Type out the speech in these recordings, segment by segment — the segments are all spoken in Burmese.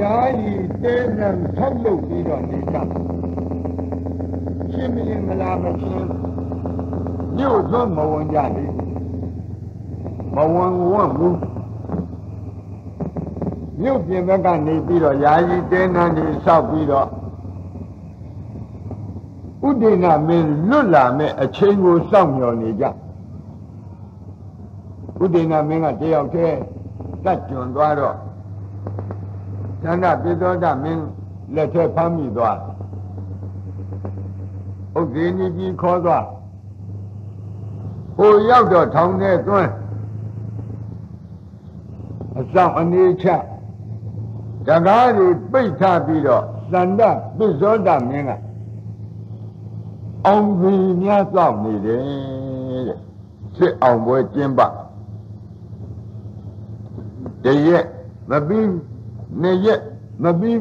假以真能成就一种理想，信不信我那么信？六尊没问家的，没问问路，六尊没干你比了，假以真能你少比了，五天那面六那面，全国上有你家，五天那面啊，只要去再转转了。 咱那别多咱们来这方面多，我给你几块多，我要着长那顿，上我那钱，这哪里被差别了？咱那别说咱们了，安徽伢上你的，是安徽金吧？第一，那边。 那也那比，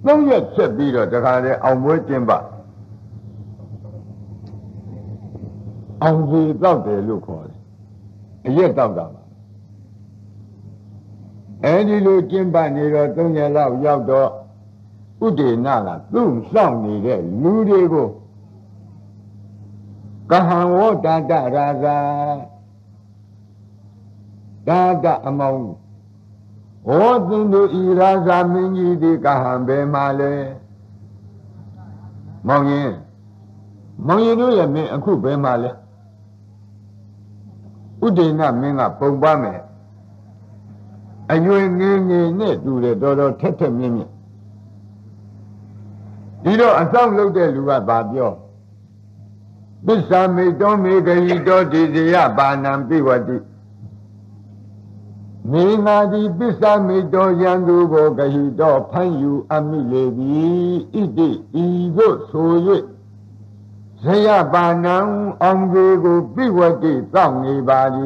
农业设备了，这看的安徽金吧，安徽到底路况的，也到达了。哎，你路金吧，你说中间老要多，不得那了，路上你的路的个，干哈我打打阿毛。 我今都依然在民意的干杯嘛嘞，忙人，忙人都也没苦杯嘛嘞，不对那民啊不完美，哎呦，你做的多多特特明明，你都安上路的路啊白表，不啥没到没个一到地地呀，把南北我的。 没那的比啥没多样，如果可以到朋友阿弥勒比一的一个所谓，谁也把难安慰个比我的脏一把的，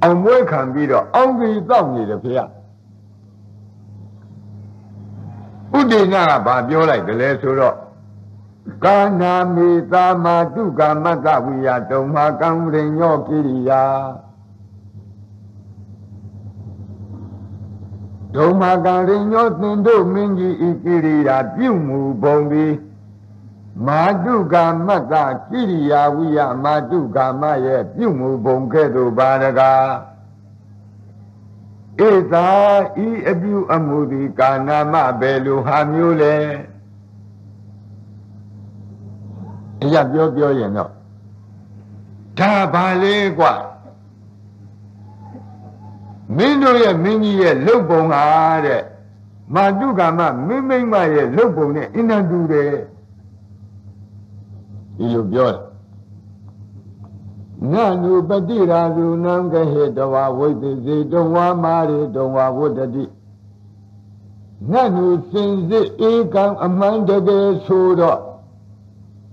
安慰看比了安慰脏你的偏，不对那把表来个来说了。 干那没咋嘛，就干嘛咋回呀？都嘛干不成要给你呀，都嘛干成要成都民族一给你呀，就没帮的。嘛就干嘛咋给你呀？回呀嘛就干嘛也就没帮开都把那个。一咋一就阿木的干那嘛白路还没有嘞。 人家表演了，他把那个民族也民意也六崩啊的，马祖干嘛民民嘛也六崩的，一难度的，一路表了。那路不地啦，路难个黑的话，我这这种话嘛的，种话我这的。那路真是一干阿蛮这个说的。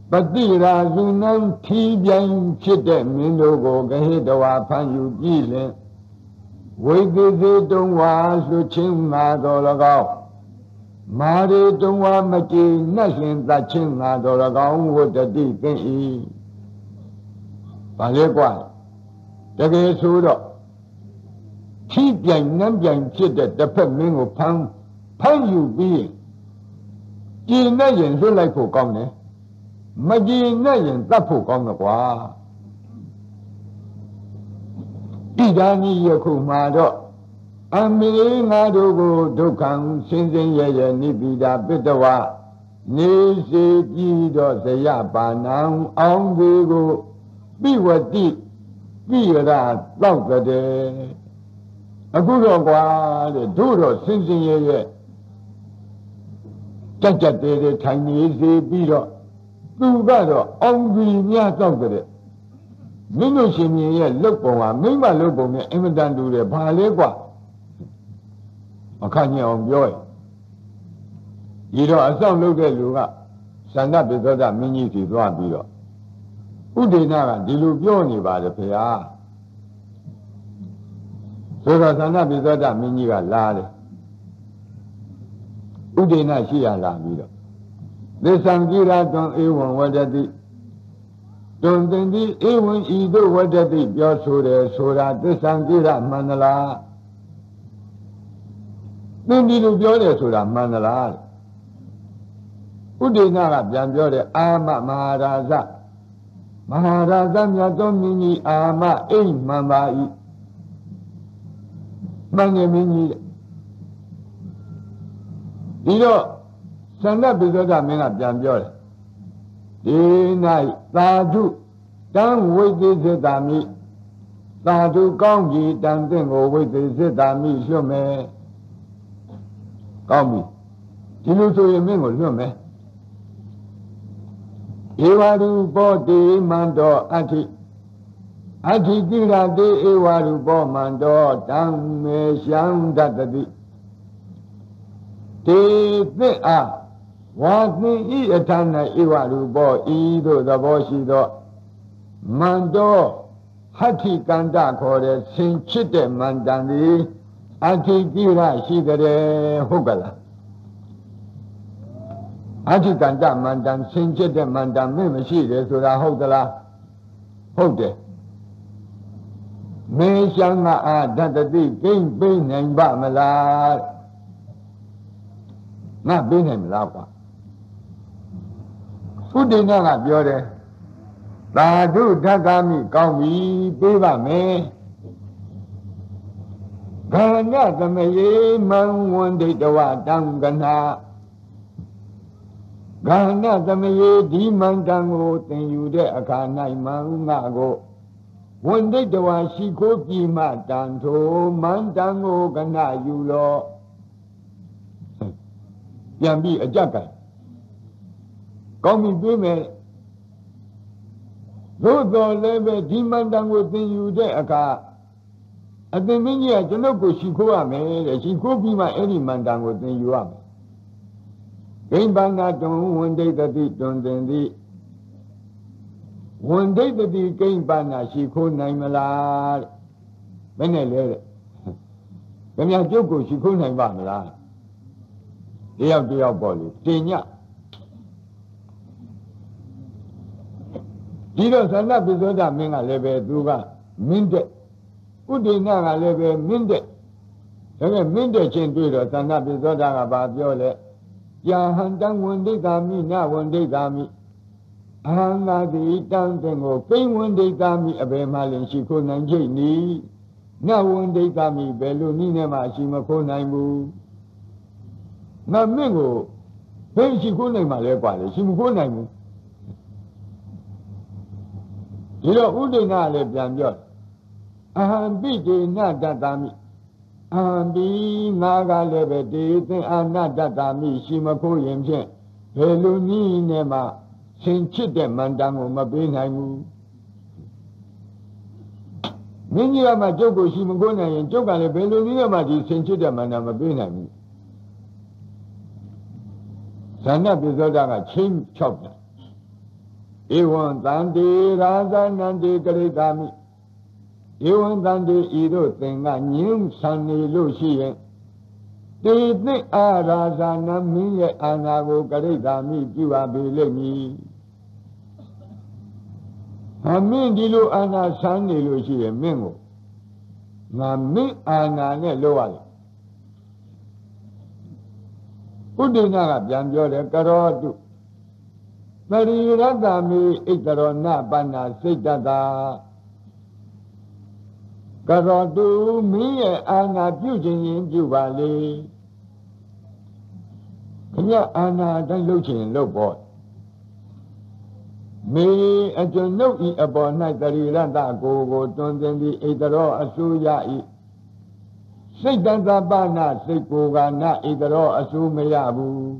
不对啦，就能体现出的民族国跟黑的话朋友比了，为的这种话说亲妈多了高，妈的种话没给那现在亲妈多了高，我的地跟伊，把这关，这个说了，体现能变出的这份民族朋友比，给那人数来不高呢。 没见那人咋不讲的话？一家你也苦骂着，俺们俺都过都看，深深夜夜你比他别的话，你是记得谁呀？把南安这个比我低，比他老个的，俺不说话的，都说深深夜夜，真真的的看你是比着。 都干着，安徽伢造的，民族性民也六崩啊，没嘛六崩的，俺们单独的怕那个。我看见红标哎，一条二上路的路啊，三大别说咱民族是多少比了，不对那个，这路标你把这赔啊，所以说三大别说咱民族个拉的，不对那谁也拉比了。 那上级来当一文我这的，当当的一文一度我这的表出来，出来这上级来满的啦， Nundilu Jolia to Ramanala Udinara Jamjolia Ama Maharaja Maharaja Yadomini Ama E Mamai Mangamini Ido Sanda Bizoda Mena Jamjolia Dinai Raju Dan Wizard Dami Raju Gongi Dancing over the Dami Shume. 高明，第六作业没我做没。伊瓦鲁波的曼多阿提，阿提吉拉的伊瓦鲁波曼多当没想到的的，第四啊，我呢伊一谈呢伊瓦鲁波伊多的波西多，曼多阿提干大可的亲切的曼当的。 Ati Gira Shigare Hugala Ati Kanda Mandan Sinjit Mandan Mimashire Sura Hogala Hoge Me Shanga Adadadi King Bin and Bamala Not Bin and Lapa Udinana Biore Badu Dagami Kawi Biva Me. 干那怎么也忙完的的话，当干那，干那怎么也地忙当我等有的啊，干那忙那个，完的的话是可比嘛当初忙当我干那有了，两边一家干，搞明白没？如果那边地忙当我等有的啊干。 I think many are the local Shikuame, she could be my any man down with the Yuam. Game Banga don't one day the deed don't then the one day the deed game Banga she could name a lot. When I let it, when I joke, she could name a lot. They have the body, Tanya. He doesn't have to do that, mean I live duva, mean that. 不对，那个那边民的，那个民的军队了，咱那边做那个发表嘞，讲汉江问题咱们，那问题咱们，俺那的当政府跟问题咱们，别马联系可能去你，那问题咱们别路你那嘛是么可能不？那没有，联系可能嘛来管嘞，是么可能不？你说不对，那来讲讲。 Ambi de Nadatami Ambi Nagalebe de Anadatami Shimako Yemse Peluni Nema Sinchide Mandango Mabinamu Minyama Joko Shimagona and Jokale Pelunima di Sinchide Mandama Binamu Sana Bizodaga Chim Chopna Ewan Dandi Raza Nandi Galedami 一万单的一路等啊，宁山的路线，对对啊，拉萨那明月啊，那我格里达米就啊贝勒米，啊明的路啊那山的路线明我，那明啊那那路啊，不对那个讲究的格罗度，那里拉萨米一格罗那班那谁达达。 Karadu miye ana pujin yin jubali. Kanya ana dan luchin lobo. Me a jun no eat upon night that he ran that go go don't then the eitero asu ya eat. Say dan da bana say goga na eitero asu meyabu.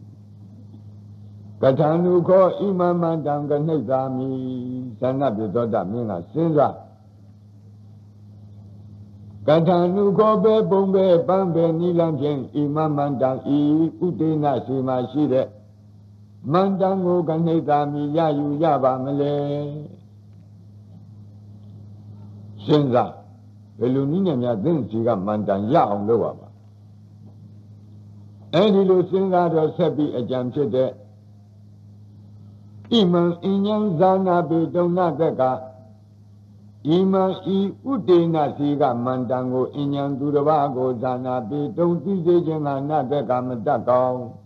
个长路口一慢慢长个那啥米，咱那边多大米啊，现在。 干汤路口边旁边旁边你两片一慢慢长一不对那什么是的， Mandango Ganegami Yayu Yabamele Senza Belunina Dinsiga Mandan Yam Luaba. And he was saying that was happy a jam to that. Iman Inyan Zanabe Donataka Iman I Udena Siga Mandango Inyan Durabago Zanabe Don't Dijan Anataka Matako.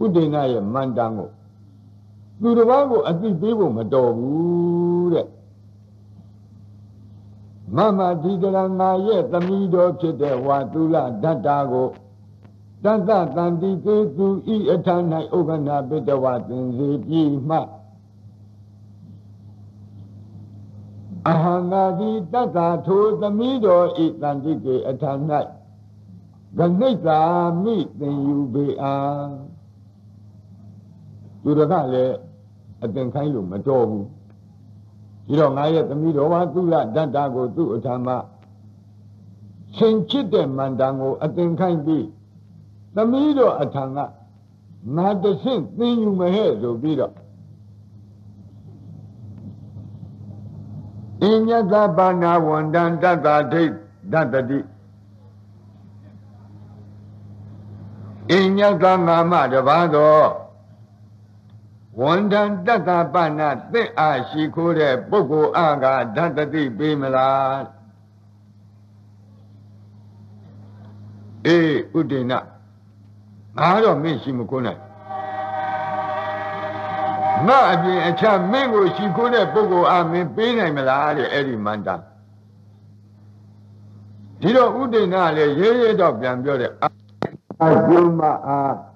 Udena Mandango Durabago at the people Madogu. Mama Didaranga yet the middle to the Watula Dadago. Danda Dandi to eat a tan I open up with the water and ye ma. Ahangadi Dada told the middle eat Dandi a tan night. Ganeta meet then you be a. To the valley, I think I do my job. You don't lie at the middle, what do that Dada go to a tama? Saint Chitem Mandango, I think I be. The middle atanga, not the same thing you may have to beat up. In your Gabana one done that I did that the deep. In your Gamma Madavado one done that I banat, they are she could have Boko Aga that the deep Bimala. Eh, Udina. I don't mean she could not. Not being a child, maybe she could have Bogo. I mean, being a melody, Eddie Manda. You don't would deny the year of them, brother. I do my art.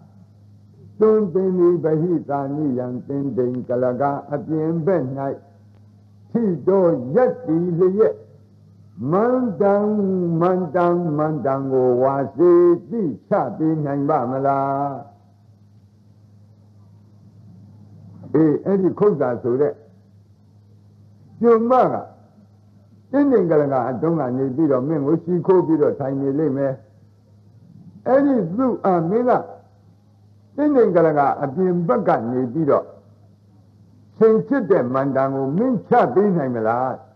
Don't they need by his army and then they Galaga at the end bed night? He don't yet easy yet. Mandang, mandang, mandango, wasi, di, sabi, nang, bamala. Any cosa to that? Your mother. Then Galanga, Donga, need bit of men, which she could be a tiny lame. Any blue and miller. Then Galanga, a beam bucket, need bit of. Saint Chitem, mandango, min, sabi, nang, mala.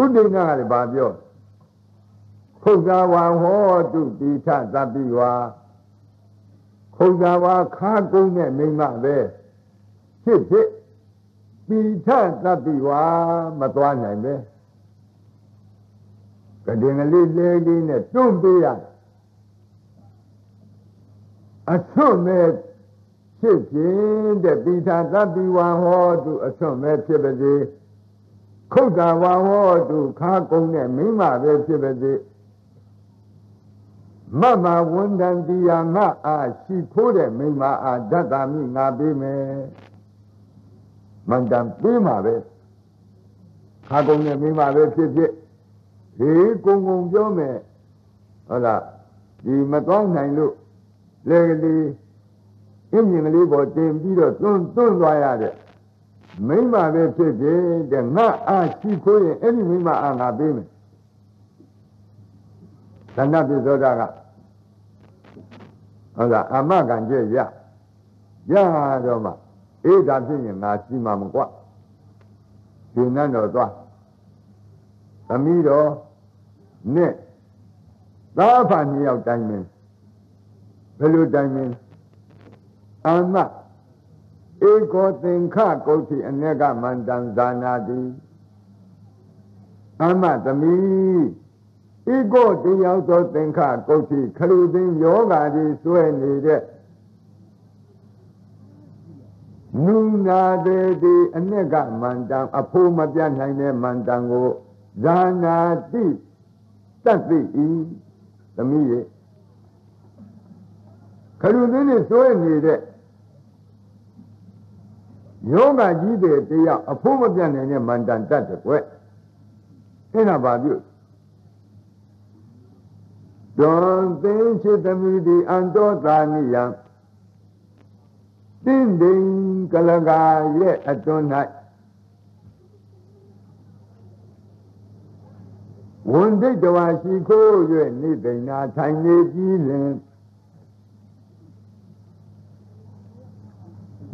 Udinari Babio Kogawa Ho to Bita Zabiwa Kogawa Kagune Mima there. Sit it Bita Zabiwa Matuana there. Kadina Lady in a Tumbia. Assume sit in the Bita Zabiwa Ho to assume that Chibadi. Koga Waho to Kakone Mima Vesivade Mama Wundan Diana, she put a Mima at Dadami Nabime Mandam Pima Ves Kakone Mima Vesivade Kungung Jome Ola, the Matong Nailu Lady Imminently bought them Peter soon by Mima Vesivade, the not as she could any Mima and Abim. Sanabi Zodaga. Amaganje, ya. Yadoma. Eda Singing, I see Mamma. You know, Amido, Ne. Lapan here of diamond. Blue diamond. Anma. Ego Tinka Koti and Nega Mandan Zanadi Amatami Ego Tiyoto Tinka Koti, Kaludin Yoga di Suenide Nuna de Nega Mandan, Apoma Bianhane Mandango Zanadi Tati the Mide Kaludin Suenide. Yoga Gibe, they are a poor man and a man than that. In about you. Don't think she's a meaty and don't run young. Ding ding, Galaga, yet at night. One day, do I see go, you and me, they not tiny.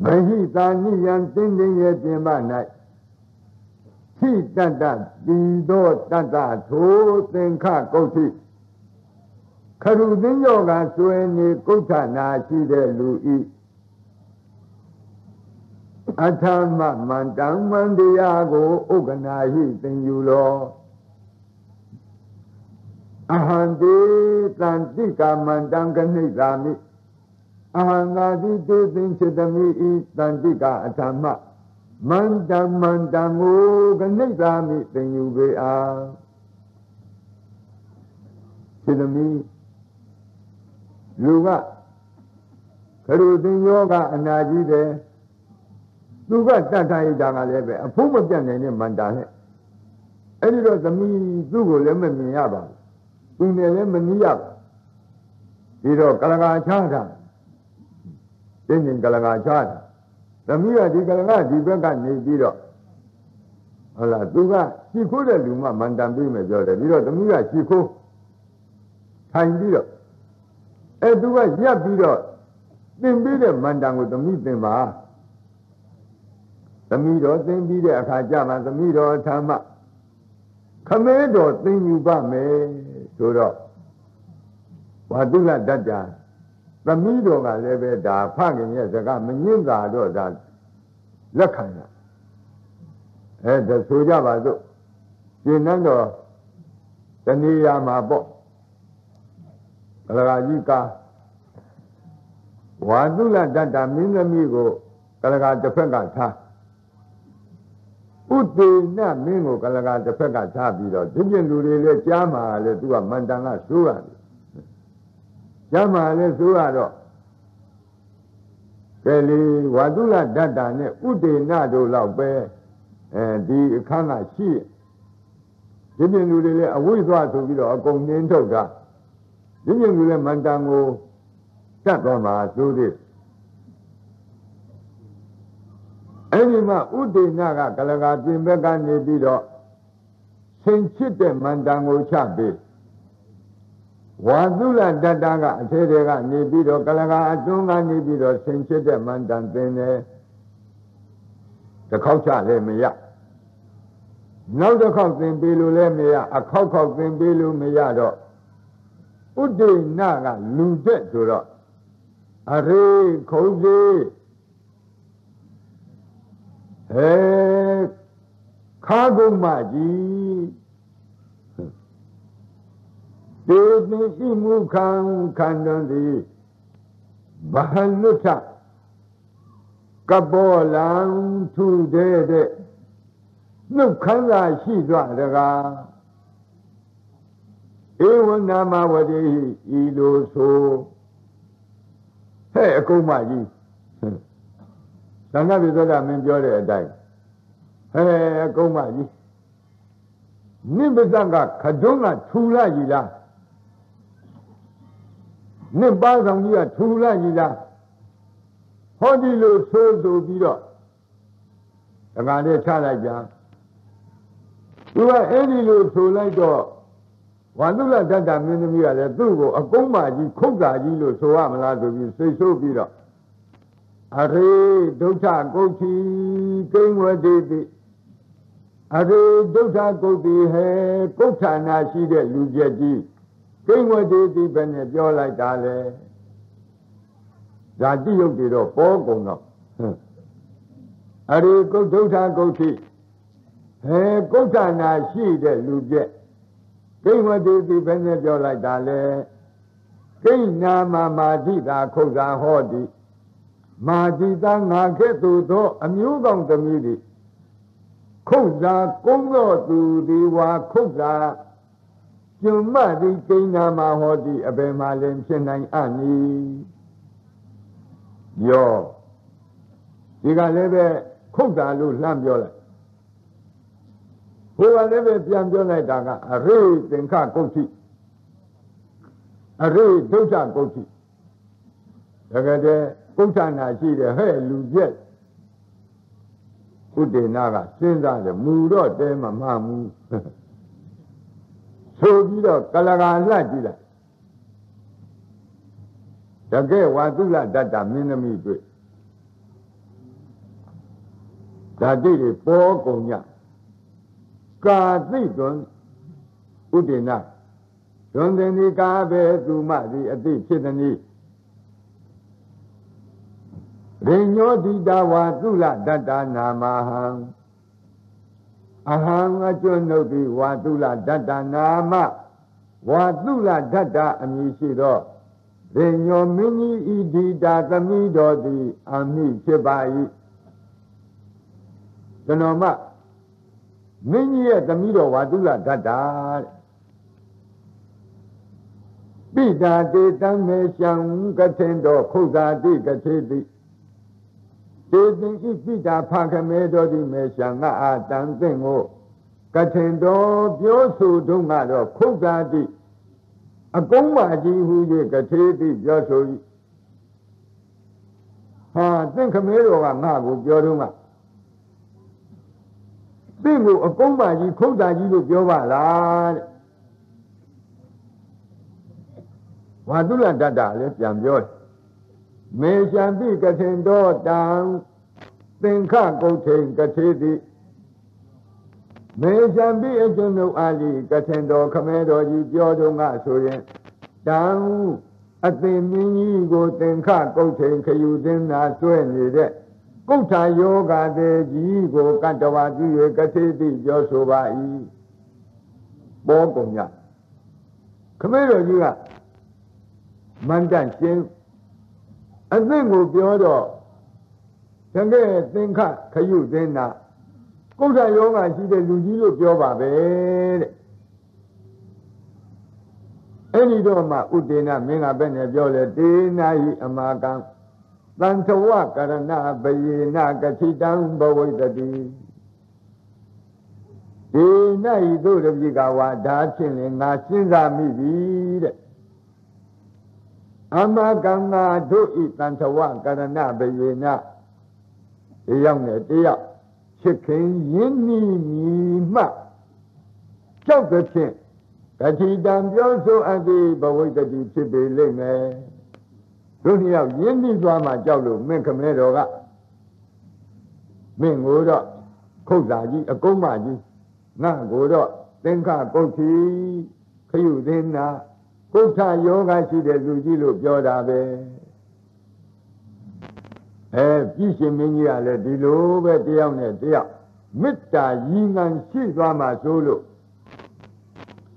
Bahi Tani Yan Tending Yetimana Chi Tata Dido Tata Thu Tenka Koti Karudin Yoga Sueni Kutana Chide Lui Atama Mantang Mandiago Oganahi Tenyulo Ahandi Tantika Mandanganizami Ahangadi Desin Chidami Tantika Atama Mandang Mandang Oganizami Tenyubea Chidami Luga Karudin Yoga Anajide Luga Tataidanga Lebe, a Pumajan and Mandane. And it was a me, Dugo Lemon Yaba. In the Lemon Yaba. Ido Galaga Chata. Then in Galaga Chata. The Mia di Galaga di Bengan Nido. Alla Duga, she could have Luma Mandambi Major, the Mia Chico. Time Bido. And Duga Yabido. Then Bido Mandam with the meeting bar. The middle thing be there, Kajama, the middle Tama. Commando thing you bought me, Sura. What do that, Daja? The middle I live at the parking yes, I got Meninga, I do that. Lakana. And the Sujava do. You know, the Niyama book. Rajika. What do that, Daja, Minamigo, Kalaga, the Penga. Uti na mingo kalaga the pega tabilo, didn't do the Jama le do a mandana sura. Jama le surado. Kelly, Wadula dadane, Uti nado laube, and the Kana she. Didn't do the a wizard to be a gong in toga. Didn't do the mandango, Tatama do this. Anima Ude Naga Galaga Dimbaga Nebido Senchite Mandango Chabi Wazula Dadaga Terega Nebido Galaga Adunga Nebido Senchite Mandangene the culture Lemia. Now the coffin Bilu Lemia, a cock of Bilu Miado Ude Naga Lude Dura Are Cozy. Hey, cargo magic. There's no imu can candy. Bahanuta. Kabolan to dead. No canna she draga. Ewan nama wadi ilo so. Hey, go magic. Nanga bizoda menjore dai. He goma ji. Nimbanga khadunga thula ji la. Nimba song ji a thula ji la. Hodi lo so so bi do. Daga le cha lai ja. Tuwa edi lo so lai do. Wadula dadda menami ya le tu ko a goma ji khukka ji lo so wa ma la so bi sai so bi do. Are Dota Goti Game Wadi Are Dota Goti He Gota Nashi de Lujaji Game Wadi Benediola Dale Zadio Dido Bogono Are Dota Goti He Gota Nashi de Lujet Game Wadi Benediola Dale Game Nama Madida Koga Hodi Majita Naketu to a new gong the midi. Koza Kongo to the wa Koza. You madi Kena Mahodi Abemalem Shenai Ani. Yo. Digalebe Koza Lu Lambiola. Who are never Piambiola Daga, a raid and car coachy. A raid, doja coachy. Agade. Kutana she the hair lose. Ude Naga sends out the mood or them a mamu. So did a Kalaga Ladila. The gay Wadula that a minami. 在这里包公家，干这种不点呐，从这里干白做马的，啊，对，现在你人要提到瓦做了，但但那嘛行，啊行啊，就那的瓦做了，但但那嘛瓦做了，但但阿弥是罗。 人有名义一地打个米多的阿弥七八亿，知道吗？名义的米多瓦都拉达达，比达的当面想个天多，苦达的个吃的，这东西比达怕个没多的没想啊啊当真哦，个天多表述中啊多苦达的。 啊，公马几乎这个车的比较熟悉，啊，真可没有啊，那不标准嘛。这个公马几、空马几都标完了，我都乱打打的讲标，没想比个钱多当，真看够钱个车的。 没想比一种路阿里个天道可没多的标准啊，所以，但我阿对民意个等看构成可有点难说你的，共产有干的几个干着话就有个特地叫说吧，一，包公呀，可没多的啊，蛮担心，阿对我标的，这个等看可有点难。 共产党啊，现在如今都标榜呗的，哎，你说嘛，乌贼呢，没那本事标了，对那伊阿妈讲，咱说话可能那不伊那个其他不会的的，对那伊都是比个话大听的，俺身上没的，阿妈讲啊，都伊咱说话可能那不伊那，一样的，一样。 这肯引你嘛，叫个钱，个钱当表叔阿弟不会个地去被领哎，所以要引你抓嘛叫路，没可没落个，没我的，扣啥子啊？扣嘛子？那我的，等下过去可有人呐？过去有个是的，自己路表达呗。 哎，比起民间来，第六个这样呢，这样，没打一眼西瓜嘛，走路，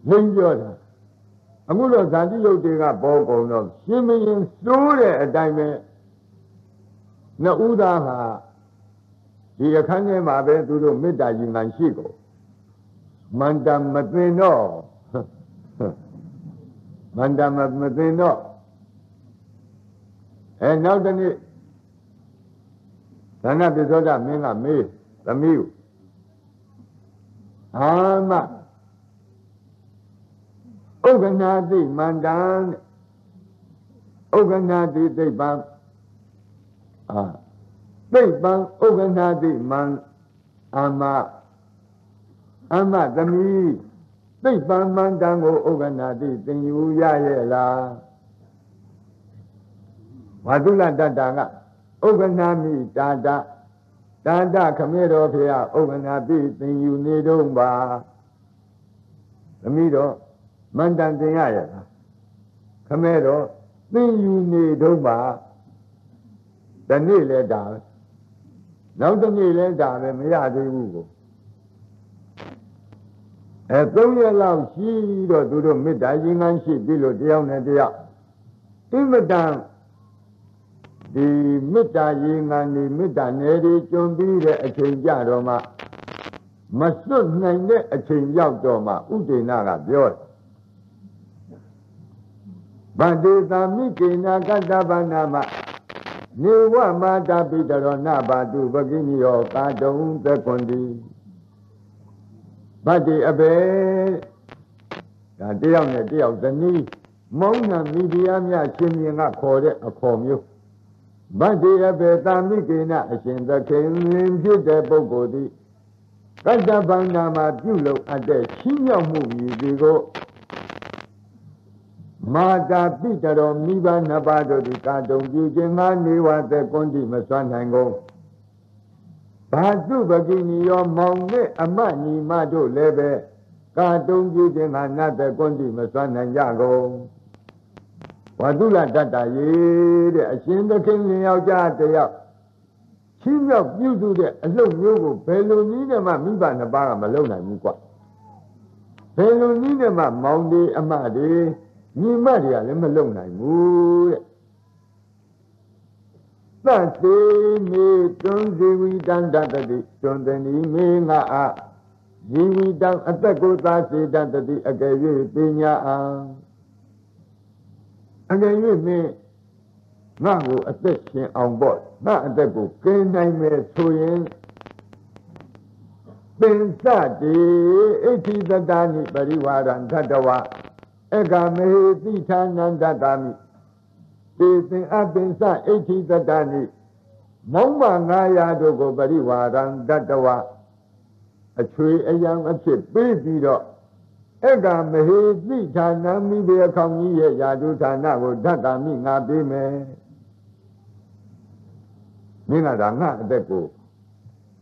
人叫他，俺们说咱这有这个包公了，什么人走的，但是，那武大哈，这个看见马背走路没打一眼西瓜，满当没得闹，满当没得闹，哎，那等你。 咱那别说咱没啊没，咱没有。啊嘛，欧根那地蛮长，欧根那地对方，啊，对方欧根那地蛮，阿妈，阿妈咱们，对方蛮长我欧根那地真有压力啦，我都懒得打个。 ဥက္ကနာမိတာတာတာတာခမေတော်ဖေယဥက္ကနာပိသင်ယူနေတုံးပါသမီးတော်မန္တန်သင်ရရလားခမေတော်သင်ယူနေတုံးပါဒီနေ့လဲတာနောက်တစ်နေ့လဲတာပဲမရသေးဘူးကိုအဲ၃ရက်လောက်ရှိတော့သူတို့မေတ္တာရင်ခံရှိပြီလို့တရားနဲ့တရားအင်မတန် ဒီမေတ္တာရင်ခံဒီမေတ္တာနယ်တွေကျွံပြီးတဲ့အချိန်ကြတော့မှမစွတ်နိုင်တဲ့အချိန်ရောက်တော့မှဥဒိဏကပြောတယ်ဗန္ဒေသာမိကိဏကတ္တဗန္နာမနေဝမာတာပိတရောနာဘာတုပကိနိယောကာတုံသကွန်တိဗတ္တိအဘေဒါတယောက်နဲ့တယောက်ဇနီးမုံနာမိဖုရားများရှင်မြင်ကခေါ်တဲ့အခေါ်မျိုး ဗတ္တိအဘေသာမိကိဏအရှင်သခင်ဖြစ်တဲ့ပုဂ္ဂိုလ်သည်ကတ္တဗန္ဓမှာပြုလုပ်အပ်တဲ့ရှိမြောက်မှုဤဒီကိုမာတာပိတရောမိဘနှစ်ပါးတို့သည်ကာတုံပြုခြင်းငါနေဝသက်ကွန်တိမစွမ်းနိုင်ကုန် Bazu bagini your money, a money, Mado leve. God don't give him another gondi, Mason and Yago. Wadula Dada, ye, she in the kingdom of Jada. She loved you do that. As long as you go, Pelonina, my Miba and the Bar Malona Muka. Pelonina, my Monday, a Madi, Ni Maria, and Malona Mood. But they may don't say we done that day, don't they may not. We done at the good last day that day, a gay pinya. Again, you may not go a section on board, not at the book, can I make so in Pensati, it is a Dani, Bariwara and Tadawa, Egame, Titan and Dadami. They have been sat 80 the Dani. No one Nayado go Bariwara and Tadawa. A tree, a young, a chip, busy dog. Ega mehe zi chana mi be kami ye yadu chana wo dada mi nga be me. Mina da nga deko.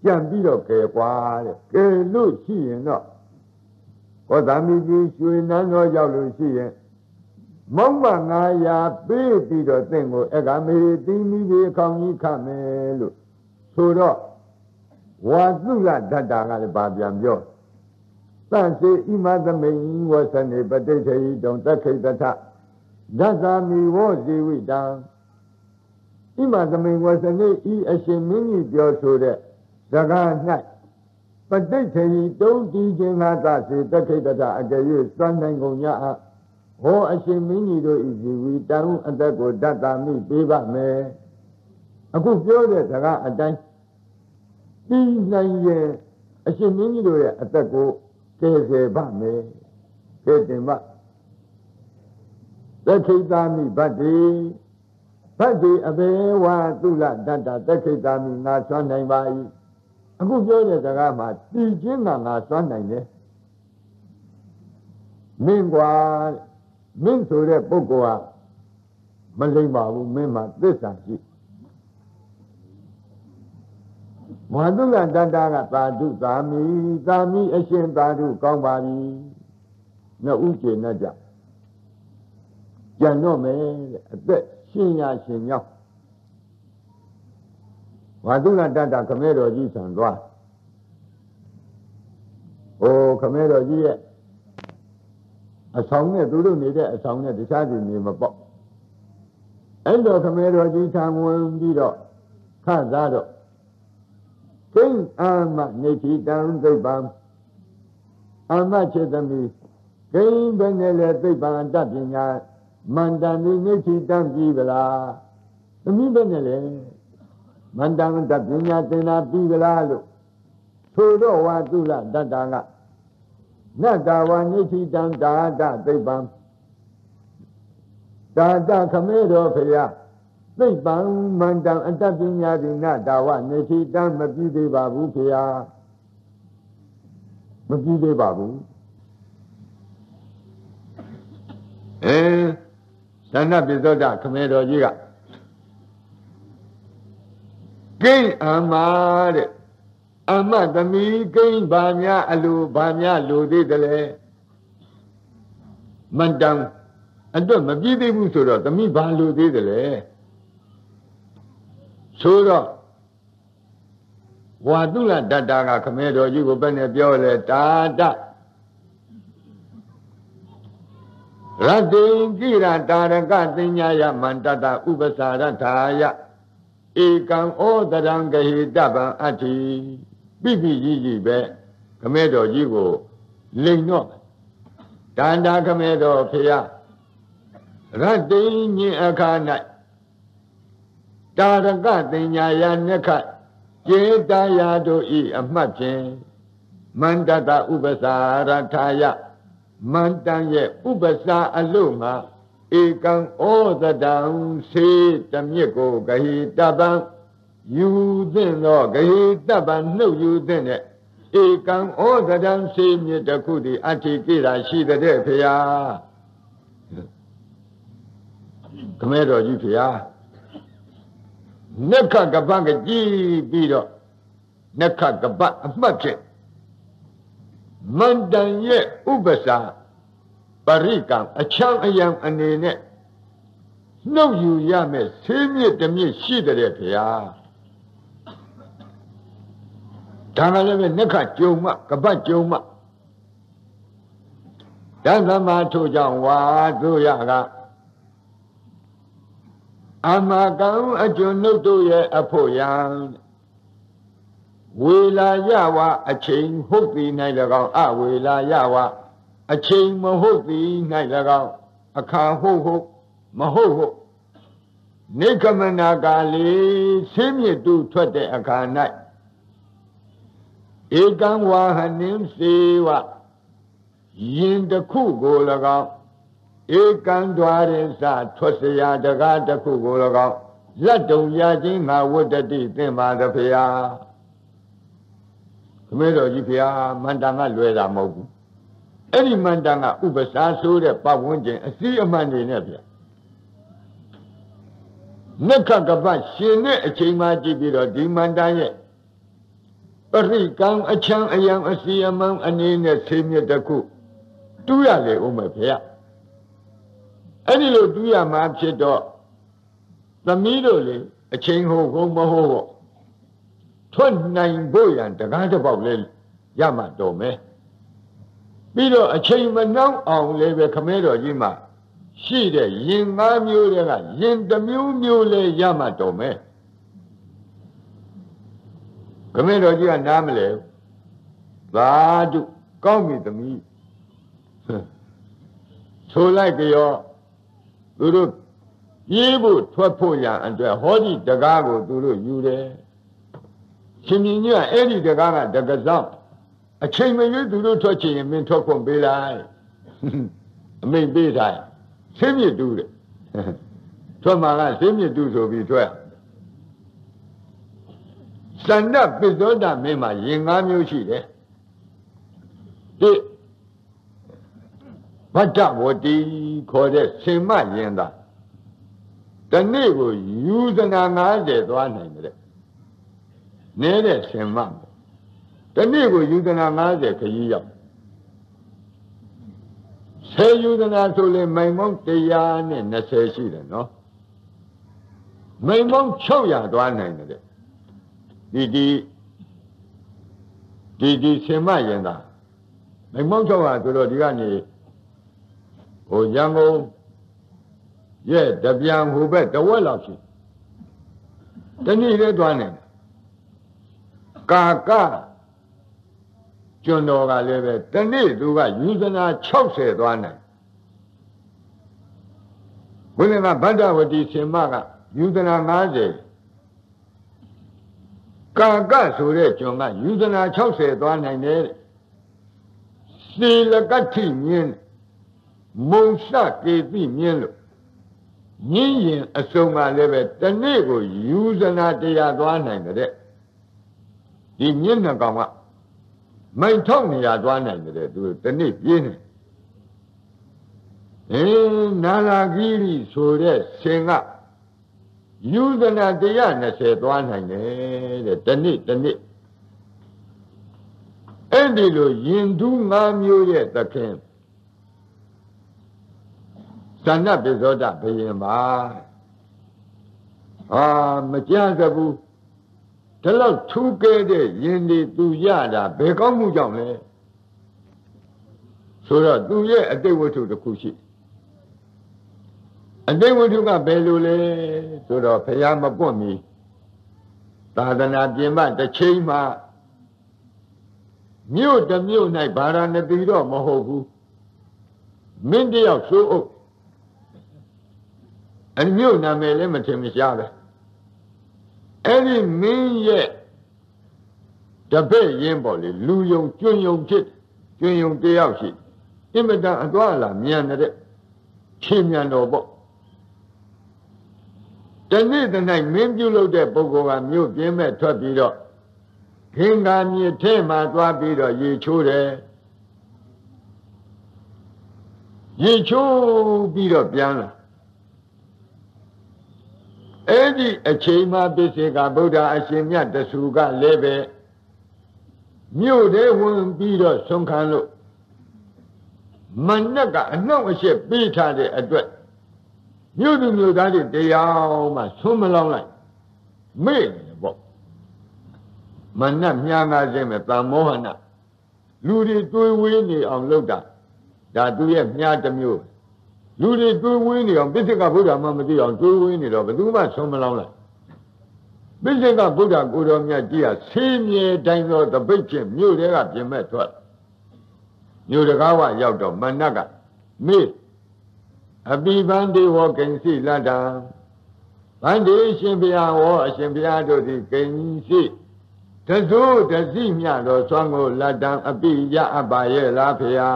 Jian bi lo ke kwa le. Ke lu chi yin no. Ko da mi ji shui nan no yao lu chi yin. Mong ba nga ya be bi do ten wo ega mehe ti mi be kami ka me lu. So do. Wa zu la dada nga le ba bian bio. San say, Imadame was a neighbor, they say, don't take the tap. That's how me was the way down. Imadame was a neighbor, as a mini girl, so that the grand night. But they say, don't teach him how to take the tap again, you son and go ya. Oh, as a mini do is the way down, and that go that me, beaver me. I could feel that the guy at that. These 9 years, as a mini do it at the go. Kese ba me, kese ma. Dekita mi badi, badi abe wa tula dada dekita mi na swan nai bai. Aku jole daga ma ti jin na swan nai ne. Min gua, min sure pokwa, malai ma bu min ma tisa ji. Madula Dandara Badu Dami, Dami Ashen Badu Gombani, no Uche Naja. Janome, a bit, Shinya Shinya. Madula Dada Camero Ji Sandra. Oh, Camero Ji, a song that Dulu needed, a song that decided me about. And the Camero Ji Samuel Dido, Kazado. Then I'm naked down the bum. I'm much at the me. Game Benella, the band, dabbing at Mandami, naked down Givela. The me Benella Mandam dabbing at the Nabivela. So do I do that, Dadanga. Nada one naked down Dada, the bum. Dada come over here. They bound Mandam and Dabinia did not that one, they see down Mabide Babu Pia Mabide Babu. Eh, Sanabizoda, Commander Yiga. Gain Amad Amadami, gain Banya, Alu, Banya, Ludidele Mandam and don't Mabide Musura, the me Balu Didele. So, Wadula Dada Commander, you will benefit your dada. Radin Gira Dada Gadinya Mandada Ubasada Taya. Ekan all the Dangahi Daba Ati. Bibi Yibe, Commander, you will link up. Dada Commander Pia Radin Yakana. Daraka Dinya Neka, Jay Dayado E. Amache, Mandada Ubasa Rataya, Mandanye Ubasa Aluma, Ekan all the down, say the Miko Gahi Daban, you then or Gahi Daban, no you then it. Ekan all the down, say me the Kudi, Antikira, she the Depia. Commander Jupia. Neka Gabanga G. Bido 那卡个巴马切，曼丹耶乌巴萨，巴里港阿强阿样阿内内，那有呀没？谁灭的灭西的嘞？对呀，他那那边那卡叫嘛，个巴叫嘛，咱他妈出讲话都呀个，阿妈讲阿就那都也阿婆样。 为了亚娃，阿亲好比那个讲啊；为了亚娃，阿亲么好比那个讲，阿看好好，么好好。你可么那个哩，什么都出得阿看来。一讲话很能说话，人的苦过了讲；一讲多人啥，出事呀的个的苦过了讲。那东亚人啊，我的弟弟妈的皮呀。 没有一片曼丹啊，绿的毛骨。哎，你曼丹啊，五百三十的八文钱，谁要曼丹那片？那看个吧，现在起码这边了，对曼丹耶。不是讲啊，像啊样啊，谁要曼丹那谁没得苦？都要来我们片。哎，你老都要买些多，那没得嘞，啊，钱好好么好好。 村内不养的，干的包嘞，也蛮多没。比如啊，前面那昂那边可没多钱嘛，是的，人啊没有的啊，人的没有嘞，也蛮多没。可没多钱啊，哪么嘞？那就高米的米，出来个哟，都是一步突破呀，对，好几大家伙都是有的。 前面你看，哎，你这个啊，这个脏，啊，前面有都脱钱，没脱空背来，没背来，前面都的，脱嘛啊，前面都手臂脱呀。三大不多大没嘛，人家没有去的，对，我讲我的可得什么人的，但那个有的俺俺在做哪样的？ 那点钱嘛，但那个有的那俺也可以要，谁有的那手里没毛的呀？那那谁去的喏？没毛抽呀，多难的嘞！弟弟什么人呐？没毛抽啊，多了你看你，我讲我，也这边湖北到我老去，但你这多难。 嘎嘎，就那个那边，等你都个有在那桥水端呢。我那个班长我的亲妈个，有在那哪子？嘎嘎说的就个有在那桥水端那呢。谁那个体面，蒙啥给体面了？人人啊，说嘛那边，等那个有在那这样端那个的。 你人能干嘛？没痛你也赚来的，都等你别呢。哎，那那给你说的行啊，有的那这样那些赚来的，等你。哎，你说印度阿牛也得看，咱那别说咱别人嘛，啊，没见着不？ 这老土改的人的都压的，别搞木匠嘞。说了都也对我做的苦心，对我做个白路嘞。说了培养么过米，打的那边嘛的钱嘛，没有的没有那巴拉那对了么好苦，没得要收哦，俺没有那没那么听不下的。 哎，你明夜这边烟包里路用军用这样些，你们当多少了？面那的，前面萝卜。但你等那民主路的不过啊，没有别卖脱皮了，平安你天马抓皮了，一出来，一出皮了变了。 哎，你起码比谁个不打，谁面的输个那边， မြို့ထဲဝင်ပြီးတော့ဆုံးခံလို့မန္တကအနှောင့်အယှက်ပေးထားတဲ့အတွက်မြို့သူမြို့သားတွေတရားမှဆုံးမလောင်လိုက်မေ့တယ်ပေါ့မန္တမြန်သာစိတ်မဲ့တန်မောဟနာလူတွေတွေးဝေးနေအောင်လုပ်တာဒါသူရဲ့မြားတစ်မျိုးလူတွေတွေးဝေးနေအောင်ပိဿကဗုဒ္ဓမှမသိအောင်တွေးဝေးနေတော့ဘယ်သူမှဆုံးမလောင်လိုက်ပိဿကဗုဒ္ဓကိုတော်မြတ်ကြီးဟာဆေးမြေတိုင်းသောတပိတ်ချင်းမြို့တွေကပြင်မဲ့ထွက်မြို့တကားဝရောက်တော့မန္တကမေ့အပိဗန္ဒေဝကိဉ္စီလတ္တံဗန္ဒေရှင်ဘုရားဟောအရှင်ဘုရားတို့သည်ကိဉ္စီတဆိုးတသိမြတော်ဆွမ်းကိုလတ္တံအပိယအပါရဲ့လားဖေဟာ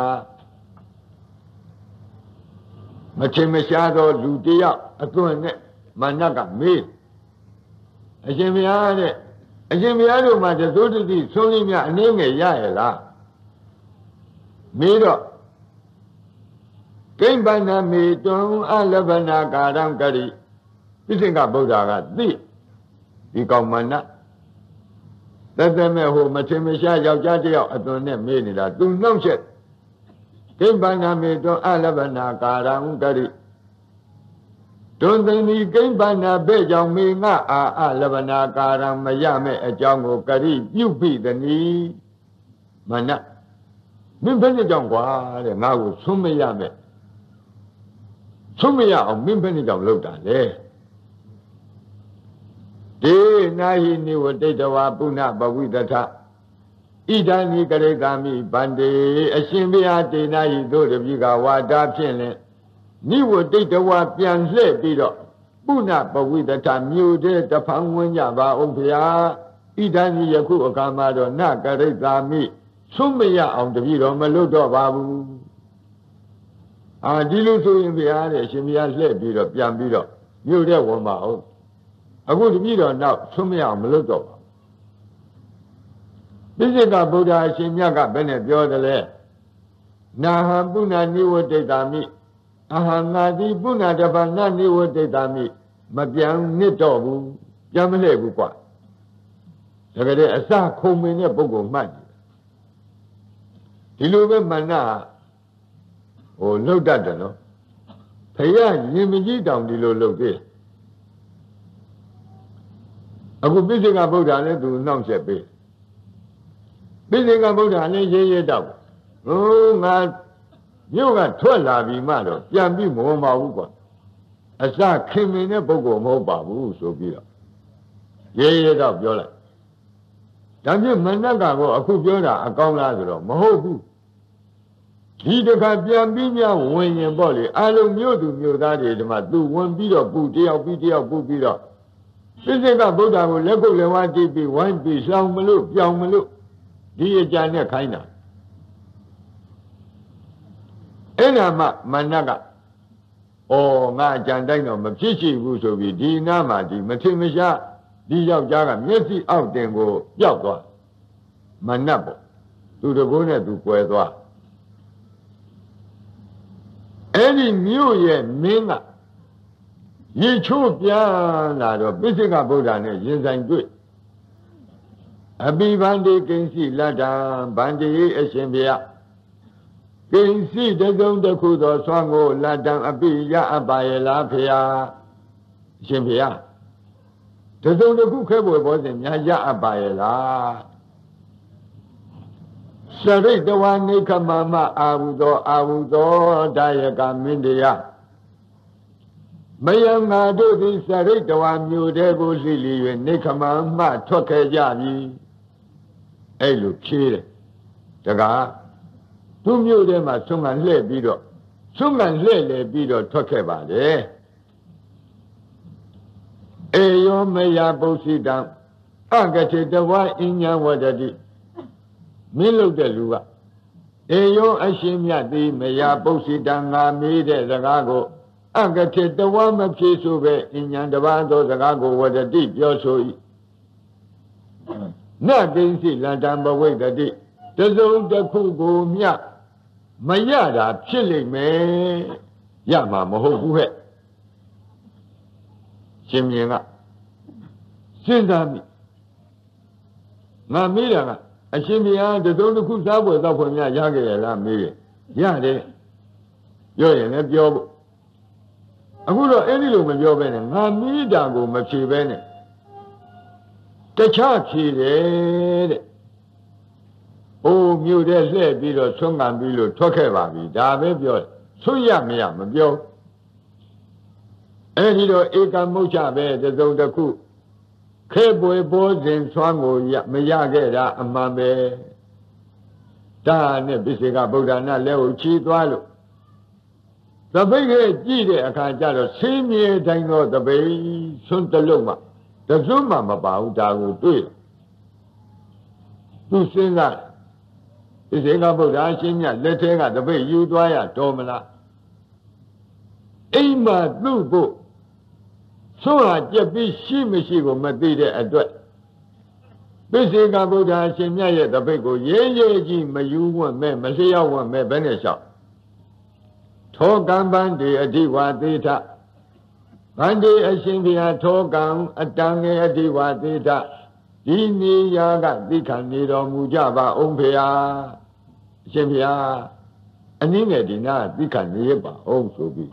မချင်မရှားသောလူတယောက်အသွင်နဲ့မန္တကမေ့အရှင်ဘုရားနဲ့အရှင်ဘုရားတို့မှာတဆိုးတသိဆုံးလိမ့်မြအနည်းငယ်ရရဲ့လားမေးတော့ကိမ္ပဏမေတွံအလဗနာကာရံကရိပိဿကဗုဒ္ဓကသိဒီကောင်မဏသက်သက်မဲ့ဟိုမထင်မရှားယောက်ျားတစ်ယောက်အသွင်နဲ့မေးနေတာသူနှောင့်ယှက်ကိမ္ပဏမေတွံအလဗနာကာရံကရိတွံသိနီကိမ္ပဏဘေကြောင့်မေငါအာအလဗနာကာရံမရမဲ့အကြောင်းကိုကရိပြုပိသနီမဏမင်းဘယ်နဲ့ကြောင့်ကွာတဲ့ငါ့ကိုဆုံးမရမဲ့ဆုံးမရအောင်မင်းဘယ်နဲ့ကြောင့်လုပ်တာလဲဒေနာဟိနိဝတိတ္တဝါပုဏ္ဏပဝိသထဣဒံဤကရေကာမိဗန္တေအရှင်ဘုရားဒေနာဟိတို့တပိကဝါဒဖြင့်လည်းနိဝတိတ္တဝါပြန်လှည့်ပြီးတော့ပုဏ္ဏပဝိသထမြို့တဲ့တဖန်ဝင်ကြပါဦးဗျာဣဒံဤယခုအခါမှာတော့နကရေကာမိဆုံးမရအောင်တပည့်တော်မလွတ်တော့ပါဘူးအာဒီလိုဆိုရင်ဗျာတဲ့အရှင်ဘုရားလှည့်ပြီးတော့ပြန်ပြီးတော့မြို့ထဲဝင်ပါဦးအခုတပည့်တော်နောက်ဆုံးမရအောင်မလွတ်တော့ပါဘူးပိဿကဗုဒ္ဓအရှင်မြတ်ကဘယ်နဲ့ပြောတယ်လဲနာဟံပုဏ္ဏနိဝတိတ္တာမိအဟံနာတိပုဏ္ဏတပဏနိဝတိတ္တာမိမပြန်နစ်တော့ဘူးပြန်မလှည့်ဘူးကွာတကယ်တည်းအစခုံမင်းတဲ့ပုဂ္ဂိုလ်မှတ်ဒီလိုပဲမနာဟိုလှုပ်တတ်တယ်နော်ဖယားရင်မကြီးတောင်ဒီလိုလှုပ်သေးအခုပိဿကဗုဒ္ဓလည်းသူနှောင့်ယှက်ပေးပိဿကဗုဒ္ဓလည်းရေးရတော့ဟိုငါမြို့ကထွက်လာပြီမှတော့ပြန်ပြီးမဝင်ပါဘူးကွာအစခင်မင်းတဲ့ပုဂ္ဂိုလ်မဟုတ်ပါဘူးဆိုပြီးတော့ရေးရတော့ပြောလိုက်ဒါပြမနက်ကကိုအခုပြောတာအကောင်းလားဆိုတော့မဟုတ်ဘူးဒီတခါပြန်ပြီးပြန်ဝင်ရင်ပေါ့လေအလုံးမျိုးသူမျိုးသားတွေဒီမှာသူဝင်ပြီးတော့ပူတယောက်ပြီးတယောက်ပူပြီးတော့ပိဿကဗုဒ္ဓကိုလက်ကုပ်လက်ဝါးတီးပြီးဝိုင်းပြီးရှောင်မလို့ပြောင်မလို့ဒီအကြံနဲ့ခိုင်းတာအဲ့ဒါမှမနက်ကအော်ငါအကြံတိုင်းတော့မဖြစ်ရှိဘူးဆိုပြီးဒီနာမှာဒီမထင်မရှားဒီယောက်ျားကမျက်စိအောက်တင်ကိုပျောက်သွားမနတ်ပေါ့သူတကိုးနဲ့သူကွယ်သွားအဲ့ဒီမြို့ရဲ့မင်းကရေချိုးပြန်လာတော့ပိဿကဗုဒ္ဓနဲ့ရင်ဆိုင်တွေ့အပိဗန္ဒေကိဉ္စီလတ္တံဗန္ဒေအရှင်ဘုရားကိဉ္စီတစုံတစ်ခုသောဆွမ်းကိုလတ္တံအပိယအပါယလားဖေဟာအရှင်ဘုရားတစုံတစ်ခုခဲပွဲပေါ်စဉ်ညာရအပါရဲ့လားစရိတ်တဝနိခမမအာဟုသောဒါယကမင်းတရားမယံငါတို့သည်စရိတ်တဝမျိုးတဲကိုလှိလီ၍နိခမမထွက်ခဲ့ကြပြီအဲ့လိုဖြေးတယ်တကားသူမျိုးတဲမှာဆုံးကလှည့်ပြီးတော့ဆုံးကလှည့်လေပြီးတော့ထွက်ခဲ့ပါလေအေယောမယပု္စိတံအကတိတဝအညံဝဒတိမင်းလုပ်တဲ့လူကအေယောအရှင်မြတ်သည်မယပု္စိတံငါမေးတဲ့စကားကိုအကတိတဝမဖြေဆိုပဲအညံတပါးသောစကားကိုဝဒတိပြောဆို၏နကိဉ္စီလန္တံဘဝိတတိတစုံတစ်ခုကိုမြမရတာဖြစ်လိမ့်မယ်ရမှာမဟုတ်ဘူးဟဲ့ရှင်မြင်ကစဉ်းစားမိငါမိတာက အရှင်ဘုရားတစုံတစ်ခုစားပွဲသောက်ဖွယ်များရခဲ့ရလားမေးတယ်ရတယ်ပြောရင်လည်းပြောဖို့အခုတော့အဲ့ဒီလိုမပြောဘဲနဲ့ငါမိတာကိုမဖြေဘဲနဲ့တခြားဖြေတယ်တဲ့အိုးမြူတဲ့လှည့်ပြီးတော့ဆွမ်းခံပြီးလို့ထွက်ခဲ့ပါပြီဒါပဲပြောဆွရမရမပြောအဲ့ဒီတော့ဧကမုတ်ချပဲတစုံတစ်ခုခဲပွေပိုးစဉ်ဆွမ်းကိုမရခဲ့တာအမှန်ပဲဒါနဲ့ပိစိကဗုဒ္ဓနာလက်ကိုချီးသွားလို့သပိတ်ခဲ့ကြည့်တဲ့အခါကျတော့ဆင်းမြေတိုင်းသောသပိတ်ဆွန်းတလုံးမှတစွန်းမှမပါဘူးဒါကိုတွေ့သူစဉ်းစားပိစိကဗုဒ္ဓအရှင်မြတ်လက်ထဲကသပိတ်ယူသွားရတော်မလားအိမ်မှာသူ့ကိုဆိုဟာကြက်ပြီးရှိမရှိကိုမသိတဲ့အတွက်ပိစိကဗုဒ္ဓအရှင်မြတ်ရဲ့တပိတ်ကိုရဲရဲကြီးမယူဝတ်မဲ့မလျှောက်ဝတ်မဲ့ဘယ်နဲ့လျှောက်ထောကံပန်းတေအဓိဝါသေထဗန္တေအရှင်ဘုရားထောကံအတံငယ်အဓိဝါသေထဒီနေရာကသိခံနေတော်မူကြပါအောင်ဖေဟာအရှင်ဘုရားအနည်းငယ်ဒီနာသိခံနေပါအောင်ဆိုပြီး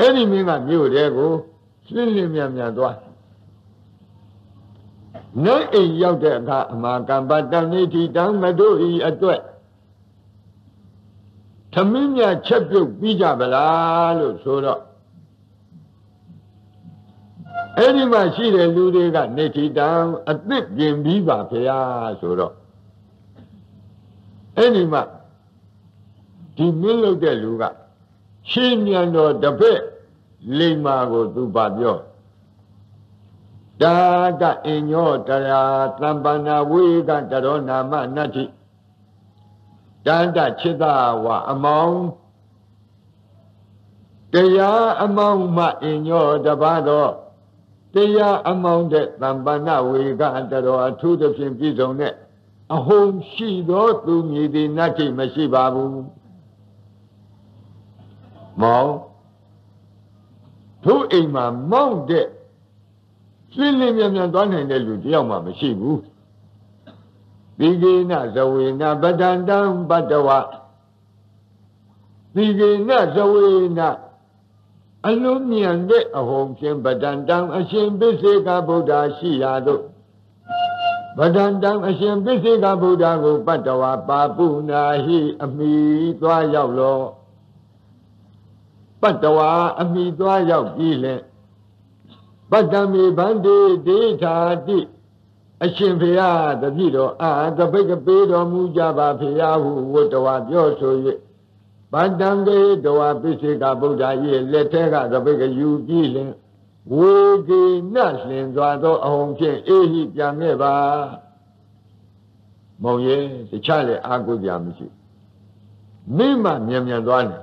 အဲ့ဒီမင်းကမြို့တဲကိုလှစ်လှစ်မြန်မြန်သွားနေအိမ်ရောက်တဲ့အခါအမာကံပါတဏိတိတံမတို့ဤအတွက်သမင်းမြချက်ပြုတ်ပြီးကြပါလားလို့ဆိုတော့အဲ့ဒီမှာရှိတဲ့လူတွေကနေတိတံအသစ်ပြင်ပြီးပါဖေဟာဆိုတော့အဲ့ဒီမှာဒီမင်းလုပ်တဲ့လူကရှင်မြန်တော်တပည့်လိမ္မာကိုသူပါပြောတာကအင်ညောတရားသံပန္နာဝေကတရောနာမနတ္ထိတန္တချစ်တာဝအမောင်းတရားအမောင်းမှအင်ညောတပါတော့တရားအမောင်းတဲ့သံပန္နာဝေကတရောအထူးသဖြင့်ပြည့်စုံတဲ့အဟုန်ရှိသောသူမြည်သည်နတ္ထိမရှိပါဘူးမောင်းသူအိမ်မှာမောင်းတဲ့လှည့်လှည့်မြန်မြန်သွားနိုင်တဲ့လူတယောက်မှမရှိဘူးသီကိနဇဝေနပဒန္တံပတ္တဝသီကိနဇဝေနအလုံးမြန်တဲ့အဟုန်ဖြင့်ပဒန္တံအရှင်ပိစိကဗုဒ္ဓရှိရာသို့ပဒန္တံအရှင်ပိစိကဗုဒ္ဓကိုပတ္တဝပါပုနာဟိအမိသွားရောက်လောပတ္တဝါအမိသွားရောက်ပြီးလဲပတ္တမေဗန္တိဒေထာတိအရှင်ဖေဟာတပည့်တော်အာတပိတ်ကပေးတော်မူကြပါဖေဟာဟုဝတ္တဝါပြောဆို၍ပတ္တံကေတဝါပိစိကဗုဒ္ဓရဲ့လက်ထဲကတပိတ်ကယူပြီးလဲဝေကိနလှင်စွာသောအဟုန်ဖြင့်အေဟိပြန်ခဲ့ပါမောင်ရဲ့တခြားလည်းအာကိုကြမရှိမိမမြန်မြန်သွားတယ်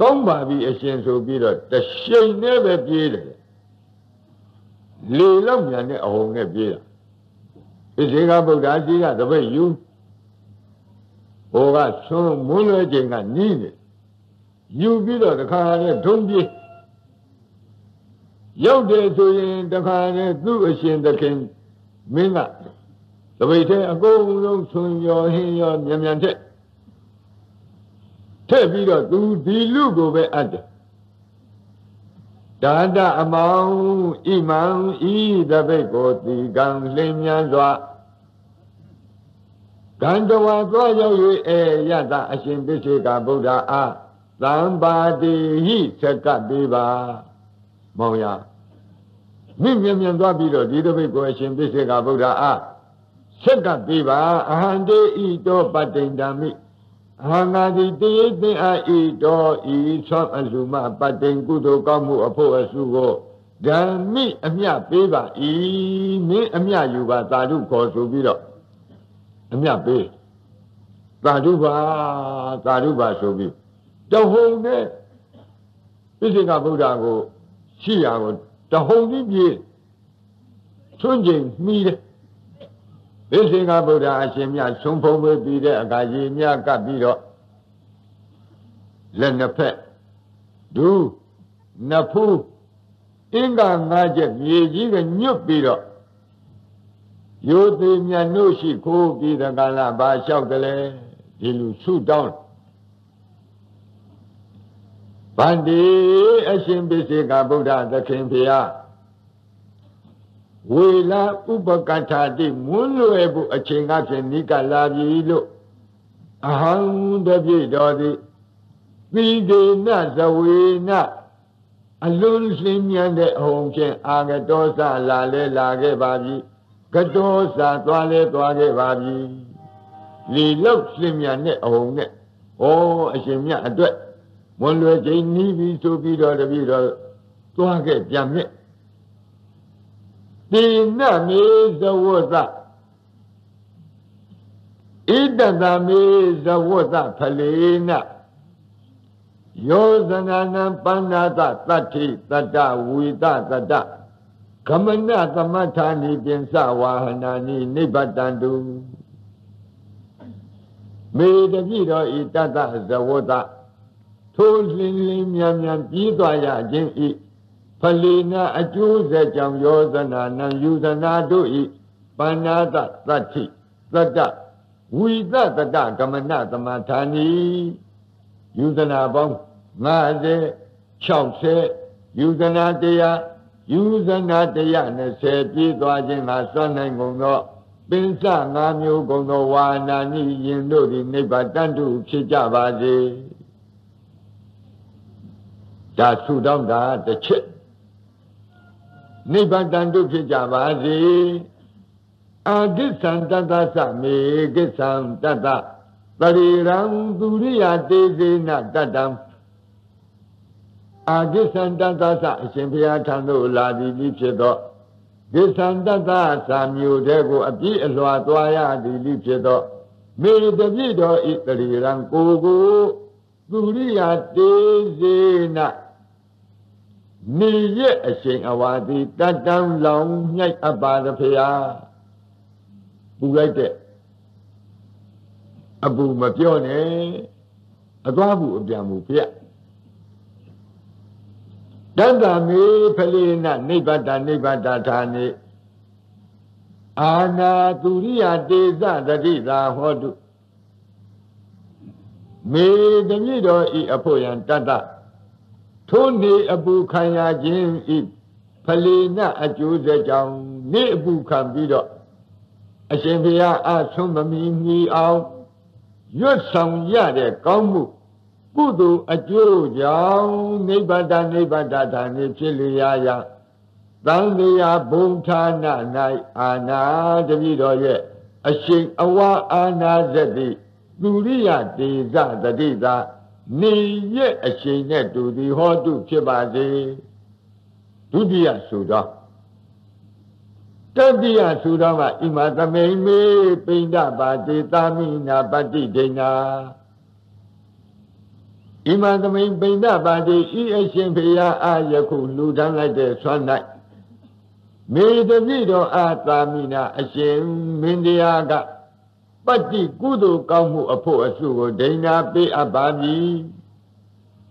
ကောင်းပါပြီအရှင်ဆိုပြီးတော့တရှိန်နဲ့ပဲပြေးတယ်လေလောက်ညာနဲ့အဟုန်နဲ့ပြေးတာပိစိကဗုဒ္ဓကြီးကတပိတ်ယူဟိုကသုံးမွန်းလွဲချိန်ကနီးတယ်ယူပြီးတော့တခါနဲ့ဒုံပြေးရောက်တယ်ဆိုရင်တခါနဲ့သူ့အရှင်သခင်မင်းကတပိတ်ထဲအကုန်လုံးသုံးရောဟင်းရောမြန်မြန်တဲ့ထည့်ပြီးတော့သူဒီလူကိုပဲအပ်တယ်ဒါဒအမောင်းဣမံဤတပိတ်ကိုတီကံလင်းမြန်းစွာကံတဝါသွားရောက်၍အေယတအရှင်ပိစိကဗုဒ္ဓအာသံပါတိဟိသကတိပါမောင်ရမြင့်မြတ်မြတ်သွားပြီးတော့ဒီတပိတ်ကိုအရှင်ပိစိကဗုဒ္ဓအာသကတိပါအဟံတေဤတောပတ္တိန္ဒမိဟာငါဒီတေသင်အာဤတော်ဤသောအလူမပတ္တိံကုသိုလ်ကောင်းမှုအဖို့အဆုကိုဓမ္မိအမြပေးပါဤမင်းအမြယူပါသာဓုခေါ်ဆိုပြီးတော့အမြပေး သာဓုပါဆိုပြီးတဟုန်နဲ့ပိဋကဗုဒ္ဓကိုရှိရာကိုတဟုန်ကြီးပြေထွန်းကျင်မိတယ်ပိဋကဗုဒ္ဓအရှင်မြတ်ဆုံးဖုံးပေးပြီးတဲ့အခါရေမြတ်ကပ်ပြီးတော့လက်နှစ်ဖက်ဒူးနှစ်ဖူးအင်္ဂါ၅ချက်မြေကြီးကညွတ်ပြီးတော့ယောသေမြတ်တို့ရှိခိုးပြီးတကလာဘာလျှောက်တယ်လဲဒီလူဆုတောင်းဗန္ဒီအရှင်ပိစိကဗုဒ္ဓသခင်ဖျားဝေလာဥပကထာတိမွန်းလွယ်ဖို့အချိန်ကဖြင့်နိကလာပြီလို့အဟံတပြည့်တော်သည်ပိဒေနဇဝေနအလုံးလင်းမြန်တဲ့အဟုန်ဖြင့်အာဂတောစလာလဲလာခဲ့ပါပြီကတောစာသွားလဲသွားခဲ့ပါပြီလီလောက်လင်းမြန်တဲ့အဟုန်နဲ့ဩအရှင်မြတ်အတွက်ဝန်လွယ်ခြင်းနီးပြီဆိုပြီးတော့တပည့်တော်သွားခဲ့ပြန်မြက်ဒီနမေဇဝသဣဒတမေဇဝသဖလေနယောသနာနံပန္နာသတတ္ထိတတ္တဝိတတတ္တကမဏသမထာနိပင်စဝါဟနာနိနိဗ္ဗတံတုမေတပြည့်တော်ဤတတ္တဇဝတထိုလင်းလင်းမြန်မြန်ပြီးသွားရခြင်းဤဖလေနာအကျိုးဆက်ကြောင့်ယောသနာနံယူသနာတို့ဤပန္နာသတတ္ထိတတ္တဝိတတတ္တကမဏသမထာနိယူဇနာပေါင်း50 60ယူဇနာတရားယူဇနာတရား20ပြီးသွားခြင်းမှာစွန့်နိုင်ကုန်သောပင်စ5မျိုးကုန်သောဝါနာနိယင်တို့သည်နိဗ္ဗာန်တန်တုဖြစ်ကြပါစေဒါဆုတောင်းတာတစ်ချက်နိဗ္ဗာန်တန်တုဖြစ်ကြပါစေအာဂစ္ဆံတတ္တသမေဂစ္ဆံတတ္တပရိရံသူရိယတေသေနတတံအာဂစ္ဆန္တသသအရှင်ဘုရားထံသို့လာသည်ဤဖြစ်သောဂစ္ဆန္တသသာမျိုးတဲ့ကိုအပြည့်အလွှာသွားရသည်ဤဖြစ်သောမေတ္တပြည့်တော်ဤပရိရံကိုသူရိယတေသေနနေရဲ့အရှင်အဝါဒီတတံလောင်မြိုက်အပ်ပါသည်ဘုရားပူလိုက်တဲ့အပူမပြောနဲ့အသွားဘူးအပြန်ဘူးပြတတ္တမေဖလေနနိဗ္ဗတနိဗ္ဗတဌာနေအာနာသူရိယတေသတတိသာဟောတုမေတမည်တော်ဤအဖို့ယံတတ္တထိုနေအပူခံရခြင်းဤဖလေနအကျိုးစေကြောင့်နေအပူခံပြီးတော့အရှင်ဘုရားအဆုံးမမီမီအောင်ရွတ်ဆောင်ရတဲ့ကောင်းမှုကုသိုလ်အကျိုးကြောင့်နိဗ္ဗာန်ဌာနေဖြစ်လျာရာသံဃာဘုံဌာန၌အာနာတပည့်တော်ရဲ့အရှင်အဝါအာနာသတိသူရိယတေဇသတိသာနေရဲ့အရှင်နဲ့တူသည်ဟောတုဖြစ်ပါစေဒုတိယဆိုတော့တတိယဆိုတော့ကဣမသမိန်မေပိန္ဒပါတိသာမိနာပတိဒိဏဣမသမိန်ပိန္ဒပါတိဤအရှင်ဘုရားအာယခုလူထမ်းလိုက်တဲ့ဆွမ်း၌မေတပိတော်အာသာမိနာအရှင်မင်းတရားကပတိကုသိုလ်ကောင်းမှုအဖို့အစုကိုဒိဏပေးအပ်ပါမည်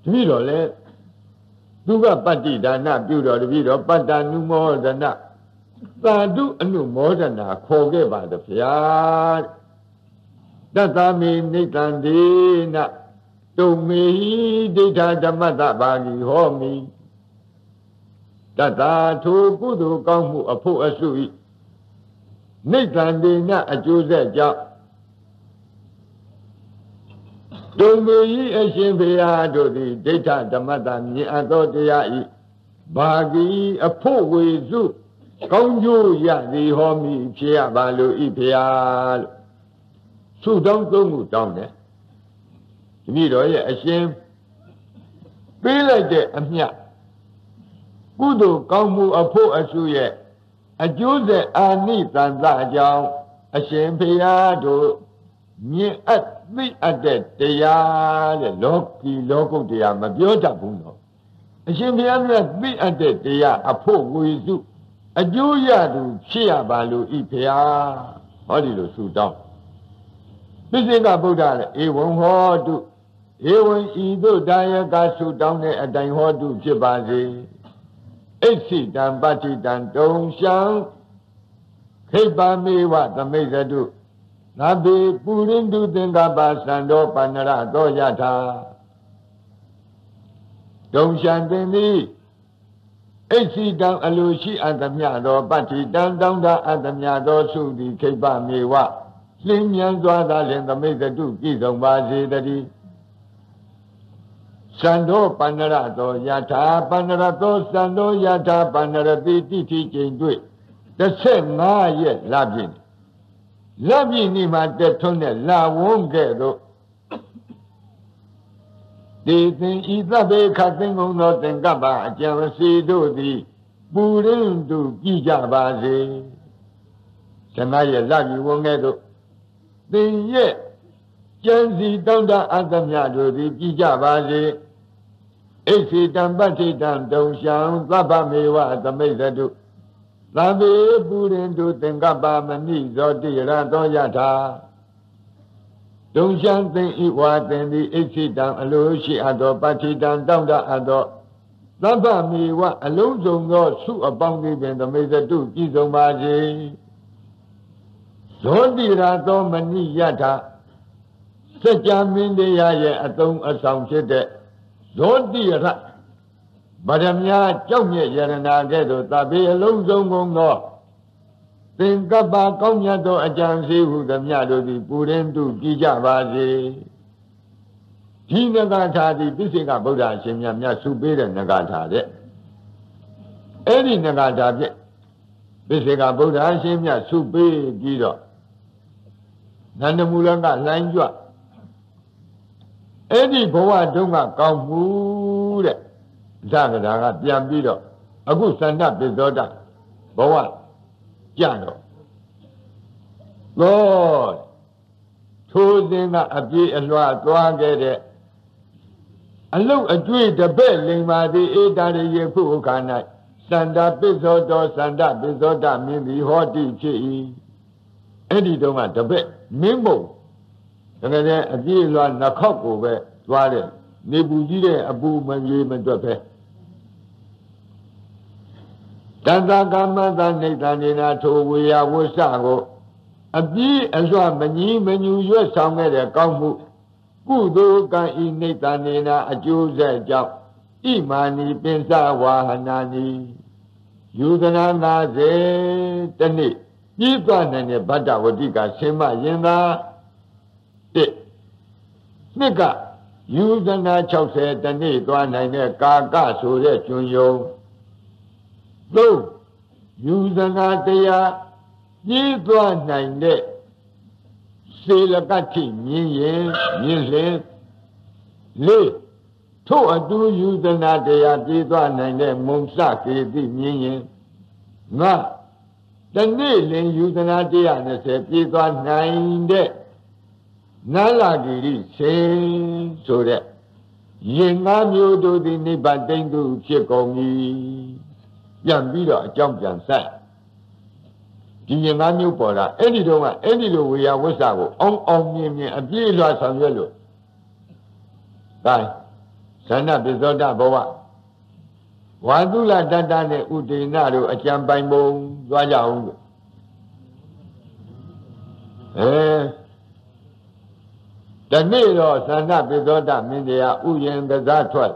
တပိတော်လည်းသူကပတိဒါနပြုတော်တပိတော်ပတ္တနုမောဒနာသာဓုအနုမောဒနာခေါ်ခဲ့ပါသည်ဗျာတတ္တမေနိတံဒေနတုံမေဟိဒိဋ္ဌာဓမ္မတဘာဂီဟောမိတတ္တာထိုကုသိုလ်ကောင်းမှုအဖို့အစုဤနိတံဒေနအကျိုးဆက်ကြောင့်တုံမေဟိအရှင်ဘုရားတို့သည်ဒိဋ္ဌာဓမ္မတမြင်အပ်သောတရားဤဘာဂီအဖို့ဝေစုကောင်းကျိုးရသည်ဟောမိဖြစ်ရပါလို့ဤဖေဟာလို့ဆုတောင်းသုံးမှုတောင်းတယ်တပည့်တော်ရဲ့အရှင်ပေးလိုက်တဲ့အမြတ်ကုသိုလ်ကောင်းမှုအဖို့အဆုရဲ့အကျိုးဆက်အာနိသန္တအကြောင်းအရှင်ဖေဟာတို့明暗昧暗的တရား的လောကီလောကုတရားမပြောတတ်ဘူးတော့အရှင်ဘုရားမြတ်မိအပ်တဲ့တရားအဖို့ဝေစုအကျိုးရသူဖြစ်ရပါလို့ဤဘုရားဟောဒီလိုဆုတောင်းပိစိကဗုဒ္ဓလည်းဧဝံဟောတုဧဝံဤသို့တာယကဆုတောင်းတဲ့အတိုင်းဟောတုဖြစ်ပါစေအစ္ဆိတံပဋ္ဌိတံတုံရှံခိပ္ပမေဝသမိစ္ဆတုနဗေပုရိန္တုသင်္ကပ္ပသံတော်ပဏ္ဏရသောယထာဒုံရှံသင်သည်အစ္ဆိတံအလိုရှိအသမျှသောပဋ္ဌိတံတောင်းတအသမျှသောသုသည်ခိပ္ပမေဝလင်းမြန်စွာသာလင်သမိစ္တုပြည့်စုံပါစေတည်းသံတော်ပန္နရသောယထာပန္နရသောသံတော်ယထာပန္နရတိတိတိချိန်တွေ့15ရက်လပြည့်နေ့မှာတက်ထွန်းတဲ့လဝုံးကဲ့သို့ဒေသင်ဤသဗ္ဗေခသင်္ကုံသောသင်္ကပ္ပအကျံစီတို့သည်ပူရင်းသူကြည်ကြပါစေ။ကျွန်မရဲ့လပြည့်ဝန်းကဲ့သို့သင်ရဲ့ကျန်စီတောင်းတအတ္တမြတ်တို့သည်ကြည်ကြပါစေ။အိစီတံပဋ္ဌိတံဒုံရှံသဗ္ဗမေဝသမိစ္ဆတုသဗ္ဗေပူရင်းသူသင်္ကပ္ပမနိသောတိရသောယထာဒုံရှံသင်ဤဝါသင်သည်အိသိတံအလိုရှိအပ်သောပဋ္ဌိတံတောင်းတအပ်သောသဗ္ဗမေဝအလုံးစုံသောသုအပေါင်းသည်ပင်သမိစ္ဆတုကြည်ဆုံးပါစေ။ဇောတိရာသောမဏိယထစัจ မင်းတရားရဲ့အသုံးအဆောင်ဖြစ်တဲ့ဇောတိရဗရမညာကြောက်မြဲရတနာကဲ့သို့သဗ္ဗေအလုံးစုံကုန်သောသင်္ကပ္ပကောင်းမြတ်သောအကြံစီဟုသမျှတို့သည်ပူရင်းသူကြည်ကြပါစေ။ဒီနဂါထာသည်ပိစိကဗုဒ္ဓရှင်များဆုပေးတဲ့နဂါထာတဲ့။အဲ့ဒီနဂါထာဖြင့်ပိစိကဗုဒ္ဓရှင်များဆုပေးပြီးတော့နန္ဒမူလကလိုင်းကြွအဲ့ဒီဘဝတုန်းကကောင်းမှုတဲ့။ဇဂရာကပြန်ပြီးတော့အခုသန္တပိဇောတဘဝကြံတော့တော့ထိုသင်ကအပြေးအလွှာသွားခဲ့တဲ့အလုတ်အကျွေးတပည့်လိန်ပါသည်အေတာရေခုခါ၌သန္တာပိဇောတောသန္တာပိဇောတမင်းသည်ဟောတိဖြစ်၏အဲ့ဒီတုန်းကတပည့်မင်းဘုံတကယ်တဲ့အပြေးအလွှာနှခောက်ကိုပဲသွားတယ်နေပူကြီးတဲ့အပူမရေမတွက်ပဲတန်တာကမ္မတာနိဒာနေနာထိုဝေယဝစ္စကိုအပြည့်အစွာမငြီးမညူရွတ်ဆောင်ခဲ့တဲ့ကောင်းမှုကုသိုလ်ကံဤနိဒာနေနာအကျိုးဆက်ကြောင့်ဣမာနီပင်စဝါဟနာနီယူဇနာ90တနေ့ပြည့်စုံတဲ့ဗတ္တဝတိကဆင်မရင်သာတစ်နှစ်ကယူဇနာ60တနေ့သွားနိုင်တဲ့ကာကဆိုတဲ့ကျွန်းယုံသုံးယူဇနာတရားပြည့်သွားနိုင်တဲ့စေလကတိမြင်ရင်မြင်လင်လေးထို့အတူယူဇနာတရားပြည့်သွားနိုင်တဲ့မုံစကေတိမြင်ရင်ငါတနေ့လင်ယူဇနာ120ပြည့်သွားနိုင်တဲ့နာလာဂီရိစေဆိုတဲ့ရင်ငါမျိုးတို့သည်နိဗ္ဗာန်တိမ်သူဖြစ်ကုန်ပြီပြန်ပြီးတော့အကြောင်းပြန်ဆက်ဒီရင်သားမျိုးပေါ်တာအဲ့ဒီတော့ကအဲ့ဒီလိုဝေယဝစ္စကိုအောင်မြင်မြင်အပြည့်အလွှာဆောင်ရွက်လို့ဒါဇဏ္ဍပိဇောတဘဝဝါသုလတတ္တနဲ့ဥဒေနတို့အကြံပိုင်ပုံသွားကြအောင်လို့တနေ့တော့ဇဏ္ဍပိဇောတမင်းတရားဥယျာဉ်ကစားထွက်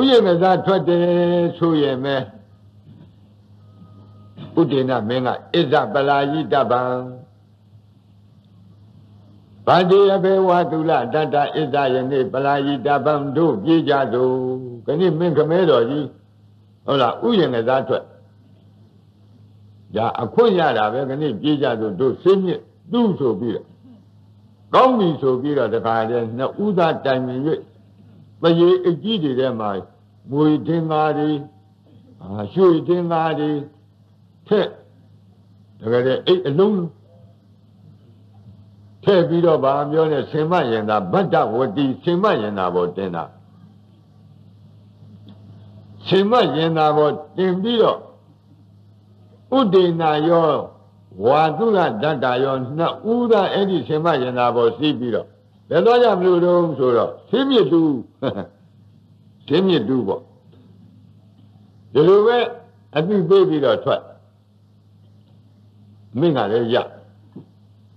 ဥယျာဉ်ကစားထွက်တယ်ဆိုရင်ပဲဥဒေနမင်းကအစ္ဆပလာယိတဗံဗန္တိအဘေဝသုလတတ္တအစ္ဆယနေ့ပလာယိတဗံတို့ပြေးကြသို့ခဏမင်းခမဲတော်ကြီးဟုတ်လားဥယျာဉ်ကစားထွက်ဒါအခွင့်ရတာပဲခဏပြေးကြသို့တို့ဆင်းမြင့်သူ့ဆိုပြီးတော့ကောင်းပြီဆိုပြီးတော့တခါတည်းနှစ်ဦးသားတိုင်ပင်၍ပရေအကြီးတွေထဲမှာငွေတင်သားတွေရွှေတင်သားတွေထက်တကယ်တည်းအိတ်အလုံး ထည့်ပြီးတော့ဘာပြောလဲဆင်မရင်သာဗတ္တဝတိဆင်မရင်သာဘောတင်တာဆင်မရင်သာဘောတင်ပြီးတော့ဥဒေနာရောဝါသုလဒတ္တာရောနှစ်ဦးသာအဲ့ဒီဆင်မရင်သာဘောစီးပြီးတော့ဘယ်တော့ကြမလို့တော့ဆိုတော့သိမြတ်တူသိမြတ်တူပေါ့ဒီလိုပဲအပြစ်ပေးပြီးတော့ထွက်မိငါလည်းရ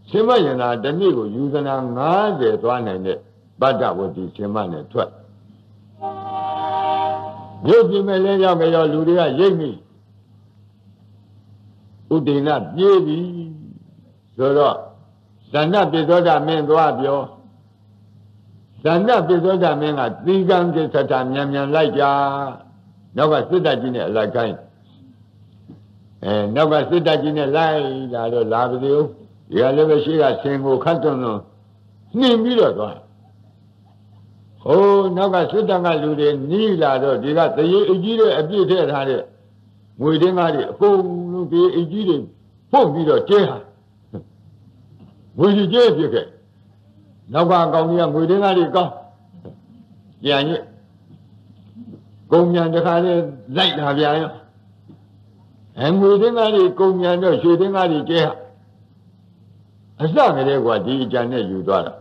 ရှင်မယန္တာတနည်းကိုယူဇနာ90သွားနိုင်တဲ့ပတ္တဝတိရှင်မနဲ့ထွက်ရုပ်ပြင်မဲ့လဲရောက်ကြရောလူတွေကရိတ်မိဥဒိဏပြေးပြီဆိုတော့သန္တပိသောတာမင်းသွားပြောသန္တပိသောတာမင်းကသီကံကိစ္စတာမြန်မြန်လိုက်ကြနောက်ကစစ်တပ်ကြီးနဲ့အလိုက်ခိုင်းနောက်ကစစ်တပ်ကြီးနဲ့လိုက်လာတော့လာပါသေးဦးဒီကလည်းပဲရှိကဆင်ကိုခတ်သွန်းသွန်းနှင်ပြီးတော့သွားဟိုးနောက်ကစစ်တပ်ကလူတွေနီးလာတော့ဒီကသရေအကြီးတွေအပြည့်ထည့်ထားတဲ့ငွေတင်းသားတွေအကုန်လုံးဒီအကြီးတွေပုတ်ပြီးတော့ကျဲဟာငွေကြီးကျဲဖြစ်ခဲ့နောက်ကကောင်ကြီးကငွေတင်းသားတွေကောင်းကြံ့ရွကုံမြန်တခါလေလိုက်လာပြန်ရောအငွေတင်းသားတွေကုံမြန်တော့ရွှေတင်းသားတွေကျဲဟာအစကလေးကဒီအကြံနဲ့ယူသွားတာ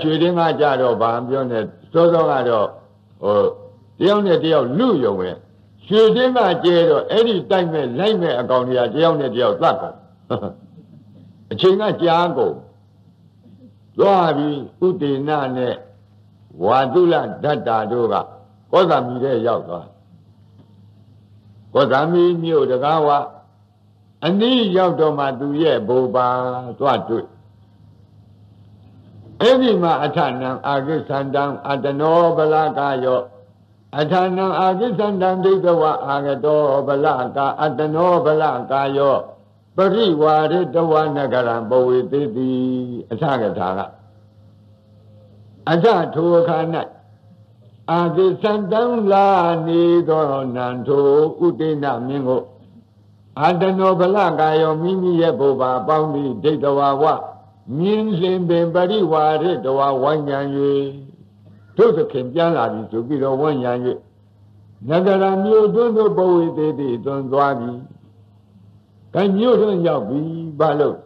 ရွှေတင်းကကြတော့ဘာပြောနေစောစောကတော့ဟိုတယောက်နဲ့တယောက်လူယုံပဲရွှေတင်းကကျဲတော့အဲ့ဒီတိုက်မဲ့လိုက်မဲ့အကောင်တွေကတယောက်နဲ့တယောက်သတ်ကုန်အချိန်ကကြာကုန်သွားပြီးဥဒေနာနဲ့ဝါသုလဒတ္တာတို့ကကောသမီတဲ့ရောက်သွားကောသမီမြို့တကားဝအနည်းရောက်တော့မှသူရဲ့ဘုပ္ပါသွားတွေ့အဲ့ဒီမှာအထာဏံအာကိသန္တံအတနောဗလကာယောအထာဏံအာကိသန္တံဒိဋ္ဌဝအာဂတောဗလကာအတနောဗလကာယောပရိဝါရတဝနဂရံပဝေတိတိအထကထာကအထထိုခါ၌အာကိသန္တံလာနေသောနန္ထိုဥဒိဏမင်းကိုအတနောဗလကာယောမိမိရဲ့ဘုဘာပေါင်းပြီးဒိဋ္ဌဝါဝမြင်းလင်ပင်ပရိဝါရတဝဝဉ္ဉံ၍တို့သခင်ပြန်လာပြီဆိုပြီးတော့ဝဉ္ဉံ၍နဂရမြို့တွန်းတို့ဘဝေသေးသေးတွန်းသွားပြီကံမြို့တွန်းရောက်ပြီဘာလို့